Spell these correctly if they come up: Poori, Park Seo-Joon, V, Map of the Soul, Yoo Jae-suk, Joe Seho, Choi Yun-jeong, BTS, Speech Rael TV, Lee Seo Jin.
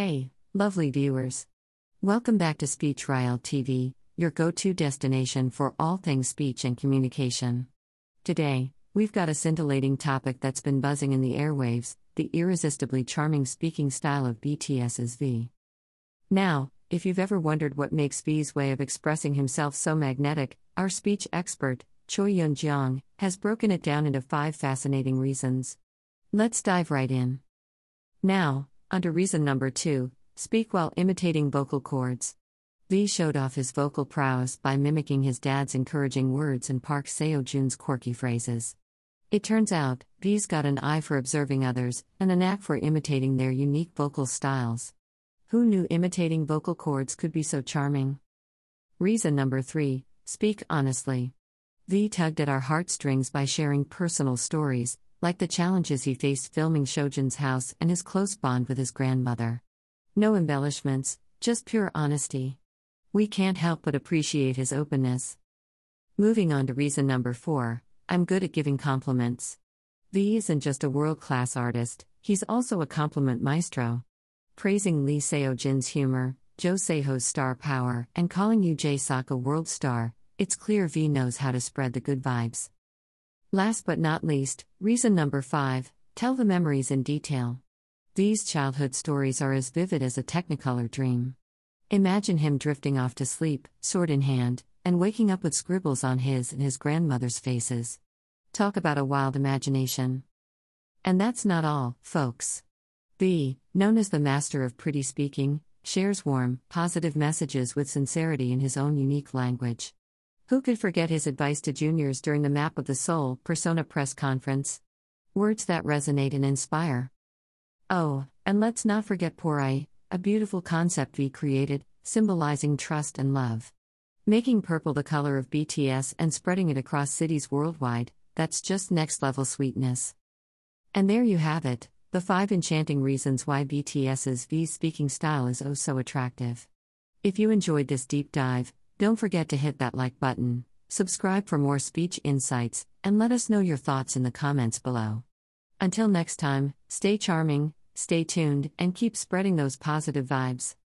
Hey, lovely viewers. Welcome back to Speech Rael TV, your go-to destination for all things speech and communication. Today, we've got a scintillating topic that's been buzzing in the airwaves, the irresistibly charming speaking style of BTS's V. Now, if you've ever wondered what makes V's way of expressing himself so magnetic, our speech expert, Choi Yun-jeong, has broken it down into 5 fascinating reasons. Let's dive right in. Now, under reason number 2, speak while imitating vocal cords. V showed off his vocal prowess by mimicking his dad's encouraging words and Park Seo-Joon's quirky phrases. It turns out, V's got an eye for observing others, and a knack for imitating their unique vocal styles. Who knew imitating vocal cords could be so charming? Reason number 3, speak honestly. V tugged at our heartstrings by sharing personal stories, like the challenges he faced filming Seojin's house and his close bond with his grandmother. No embellishments, just pure honesty. We can't help but appreciate his openness. Moving on to reason number 4, I'm good at giving compliments. V isn't just a world-class artist, he's also a compliment maestro. Praising Lee Seo Jin's humor, Joe Seho's star power, and calling Yoo Jae-suk a world star, it's clear V knows how to spread the good vibes. Last but not least, reason number 5, tell the memories in detail. V's childhood stories are as vivid as a Technicolor dream. Imagine him drifting off to sleep, sword in hand, and waking up with scribbles on his and his grandmother's faces. Talk about a wild imagination. And that's not all, folks. V, known as the master of pretty speaking, shares warm, positive messages with sincerity in his own unique language. Who could forget his advice to juniors during the Map of the Soul Persona press conference? Words that resonate and inspire. Oh, and let's not forget Poori, a beautiful concept V created, symbolizing trust and love. Making purple the color of BTS and spreading it across cities worldwide, that's just next-level sweetness. And there you have it, the 5 enchanting reasons why BTS's V's speaking style is oh so attractive. If you enjoyed this deep dive, don't forget to hit that like button, subscribe for more speech insights, and let us know your thoughts in the comments below. Until next time, stay charming, stay tuned, and keep spreading those positive vibes.